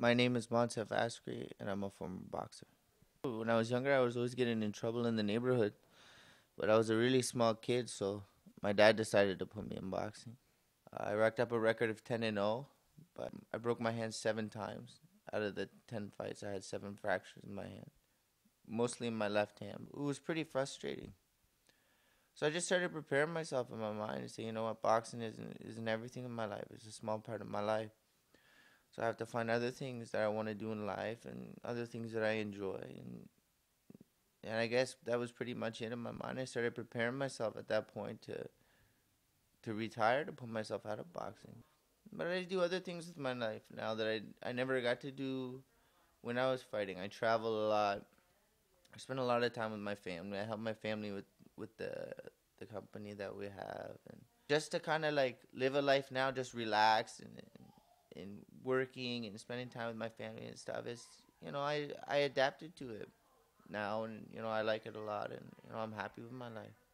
My name is Moncef Askri, and I'm a former boxer. When I was younger, I was always getting in trouble in the neighborhood, but I was a really small kid, so my dad decided to put me in boxing. I racked up a record of 10-0, but I broke my hand 7 times. Out of the 10 fights, I had 7 fractures in my hand, mostly in my left hand. It was pretty frustrating. So I just started preparing myself in my mind and say, you know what, boxing isn't everything in my life. It's a small part of my life. So I have to find other things that I want to do in life and other things that I enjoy. And I guess that was pretty much it in my mind. I started preparing myself at that point to retire, to put myself out of boxing. But I do other things with my life now that I never got to do when I was fighting. I travel a lot. I spend a lot of time with my family. I help my family with the company that we have. And just to kind of like live a life now, just relax and working and spending time with my family and stuff. It's, you know, I adapted to it now, and, you know, I like it a lot, and, you know, I'm happy with my life.